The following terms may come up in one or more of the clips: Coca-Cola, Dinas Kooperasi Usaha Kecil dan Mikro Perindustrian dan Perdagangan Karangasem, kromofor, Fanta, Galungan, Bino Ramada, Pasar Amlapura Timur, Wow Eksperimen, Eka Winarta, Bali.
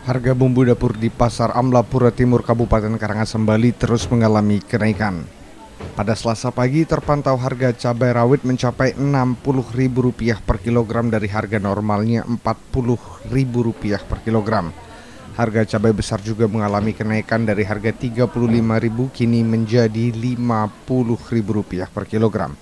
Harga bumbu dapur di Pasar Amlapura Timur Kabupaten Karangasem, Bali terus mengalami kenaikan. Pada Selasa pagi terpantau harga cabai rawit mencapai Rp60.000 per kilogram dari harga normalnya Rp40.000 per kilogram. Harga cabai besar juga mengalami kenaikan dari harga Rp35.000 kini menjadi Rp50.000 per kilogram.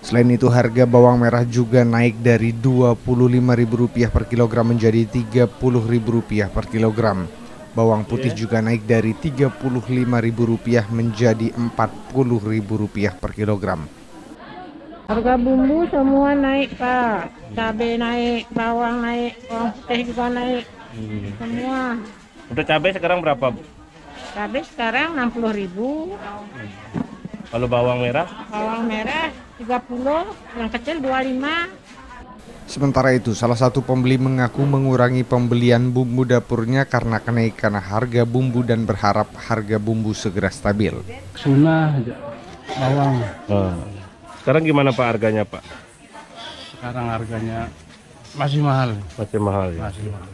Selain itu, harga bawang merah juga naik dari Rp25.000 per kilogram menjadi Rp30.000 per kilogram. Bawang putih juga naik dari Rp35.000 menjadi Rp40.000 per kilogram. Harga bumbu semua naik, Pak. Cabai naik, bawang naik, bawang putih juga naik. Semua. Untuk cabai sekarang berapa, Bu? Cabai sekarang Rp60.000. Kalau bawang merah? Bawang merah 30, yang kecil 25. Sementara itu, salah satu pembeli mengaku mengurangi pembelian bumbu dapurnya karena kenaikan harga bumbu dan berharap harga bumbu segera stabil. Sunah bawang. Sekarang gimana, Pak, harganya, Pak? Sekarang harganya masih mahal. Masih mahal, ya? Masih mahal.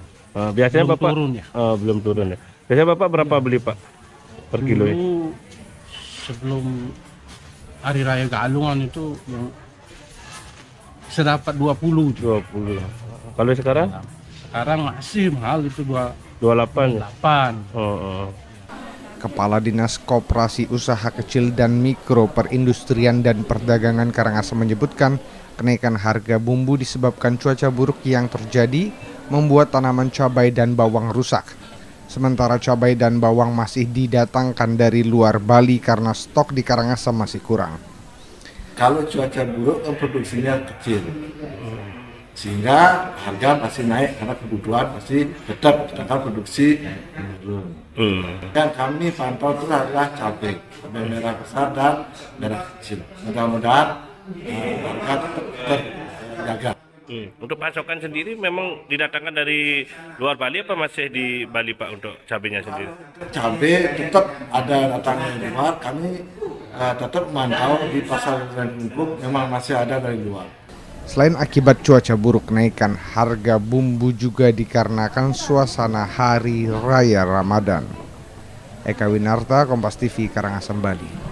Biasanya belum Bapak turun, ya? Belum turun, ya. Biasanya Bapak berapa beli, Pak, per kilo? Ya? Sebelum Hari Raya Galungan itu sedapat 20. 20. Kalau sekarang? Sekarang masih mahal itu 28. Kepala Dinas Kooperasi Usaha Kecil dan Mikro Perindustrian dan Perdagangan Karangasem menyebutkan kenaikan harga bumbu disebabkan cuaca buruk yang terjadi membuat tanaman cabai dan bawang rusak. Sementara cabai dan bawang masih didatangkan dari luar Bali karena stok di Karangasem masih kurang. Kalau cuaca buruk kan produksinya kecil, sehingga harga masih naik karena kebutuhan masih tetap, sedangkan produksi menurun. Yang kami pantau itu adalah cabai merah besar dan merah kecil. Mudah-mudahan harga tetap terjaga. Untuk pasokan sendiri memang didatangkan dari luar Bali apa masih di Bali, Pak, untuk cabainya sendiri? Cabai tetap ada datangnya dari luar, kami tetap mantau di pasar Amlapura memang masih ada dari luar. Selain akibat cuaca buruk, kenaikan harga bumbu juga dikarenakan suasana Hari Raya Ramadan. Eka Winarta, Kompas TV, Karangasem, Bali.